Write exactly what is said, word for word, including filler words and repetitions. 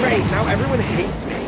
Great, now everyone hates me.